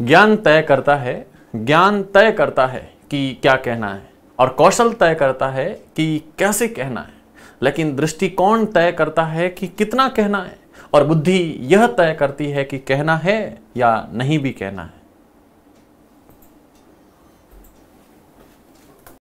ज्ञान तय करता है, ज्ञान तय करता है कि क्या कहना है, और कौशल तय करता है कि कैसे कहना है, लेकिन दृष्टिकोण तय करता है कि कितना कहना है, और बुद्धि यह तय करती है कि कहना है या नहीं भी कहना है।